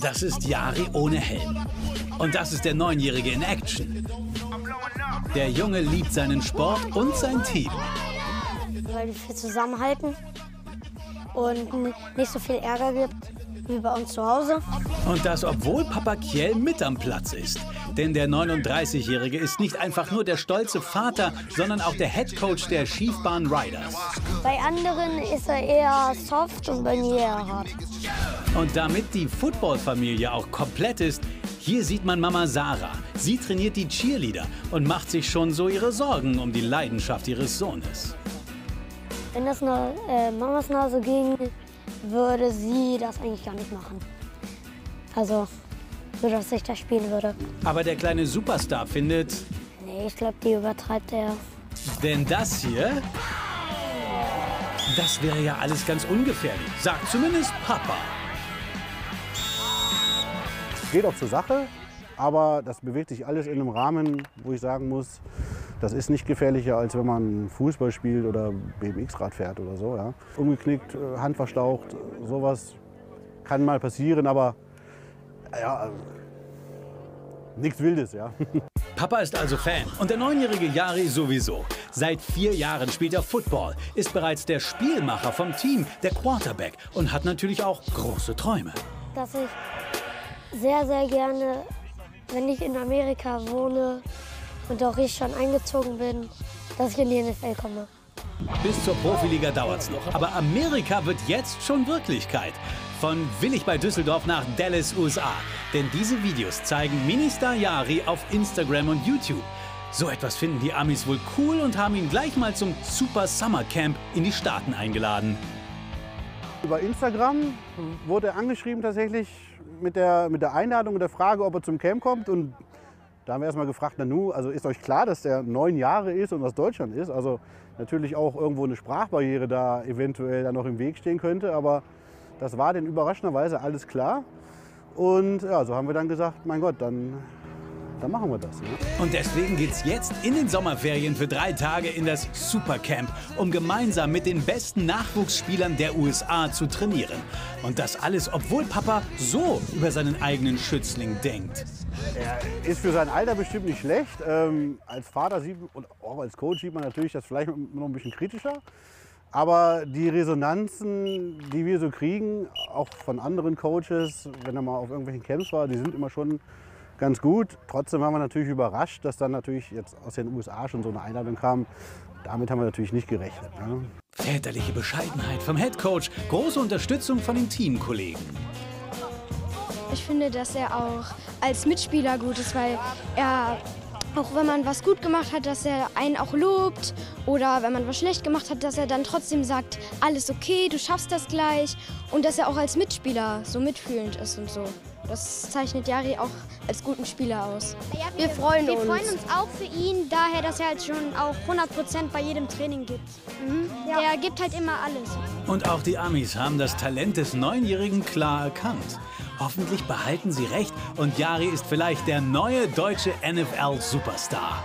Das ist Jari ohne Helm. Und das ist der 9-Jährige in Action. Der Junge liebt seinen Sport und sein Team. Weil wir viel zusammenhalten und nicht so viel Ärger gibt wie bei uns zu Hause. Und das, obwohl Papa Kiel mit am Platz ist. Denn der 39-Jährige ist nicht einfach nur der stolze Vater, sondern auch der Headcoach der Schiefbahn Riders. Bei anderen ist er eher soft und bei mir eher hart. Und damit die Football-Familie auch komplett ist, hier sieht man Mama Sarah. Sie trainiert die Cheerleader und macht sich schon so ihre Sorgen um die Leidenschaft ihres Sohnes. Wenn das nach Mamas Nase ging, würde sie das eigentlich gar nicht machen. Also, so dass ich das spielen würde. Aber der kleine Superstar findet... Nee, ich glaube, die übertreibt er. Denn das hier... Das wäre ja alles ganz ungefährlich, sagt zumindest Papa. Geht auch zur Sache, aber das bewegt sich alles in einem Rahmen, wo ich sagen muss, das ist nicht gefährlicher, als wenn man Fußball spielt oder BMX-Rad fährt oder so. Ja. Umgeknickt, Hand verstaucht, sowas kann mal passieren, aber ja, nichts Wildes, ja. Papa ist also Fan und der 9-jährige Jari sowieso. Seit 4 Jahren spielt er Football, ist bereits der Spielmacher vom Team, der Quarterback und hat natürlich auch große Träume. Dass ich sehr, sehr gerne, wenn ich in Amerika wohne und auch ich schon eingezogen bin, dass ich in die NFL komme. Bis zur Profiliga dauert's noch, aber Amerika wird jetzt schon Wirklichkeit. Von Willig bei Düsseldorf nach Dallas, USA. Denn diese Videos zeigen Minister Jari auf Instagram und YouTube. So etwas finden die Amis wohl cool und haben ihn gleich mal zum Super Summer Camp in die Staaten eingeladen. Über Instagram wurde er angeschrieben tatsächlich mit der Einladung und der Frage, ob er zum Camp kommt. Und da haben wir erstmal gefragt, Nanu, also ist euch klar, dass der 9 Jahre ist und aus Deutschland ist? Also natürlich auch irgendwo eine Sprachbarriere da eventuell dann noch im Weg stehen könnte, aber das war denn überraschenderweise alles klar. Und ja, so haben wir dann gesagt, mein Gott, dann machen wir das. Ne? Und deswegen geht's jetzt in den Sommerferien für 3 Tage in das Supercamp, um gemeinsam mit den besten Nachwuchsspielern der USA zu trainieren. Und das alles, obwohl Papa so über seinen eigenen Schützling denkt. Er ist für sein Alter bestimmt nicht schlecht. Als Vater sieht, und auch als Coach sieht man natürlich das vielleicht noch ein bisschen kritischer. Aber die Resonanzen, die wir so kriegen, auch von anderen Coaches, wenn er mal auf irgendwelchen Camps war, die sind immer schon ganz gut. Trotzdem waren wir natürlich überrascht, dass dann natürlich jetzt aus den USA schon so eine Einladung kam. Damit haben wir natürlich nicht gerechnet. Ne? Väterliche Bescheidenheit vom Headcoach, große Unterstützung von den Teamkollegen. Ich finde, dass er auch als Mitspieler gut ist, weil er... Auch wenn man was gut gemacht hat, dass er einen auch lobt oder wenn man was schlecht gemacht hat, dass er dann trotzdem sagt, alles okay, du schaffst das gleich und dass er auch als Mitspieler so mitfühlend ist und so. Das zeichnet Jari auch als guten Spieler aus. Ja, wir freuen uns auch für ihn, daher, dass er halt schon auch 100% bei jedem Training gibt. Mhm. Ja. Er gibt halt immer alles. Und auch die Amis haben das Talent des 9-Jährigen klar erkannt. Hoffentlich behalten sie recht und Jari ist vielleicht der neue deutsche NFL-Superstar.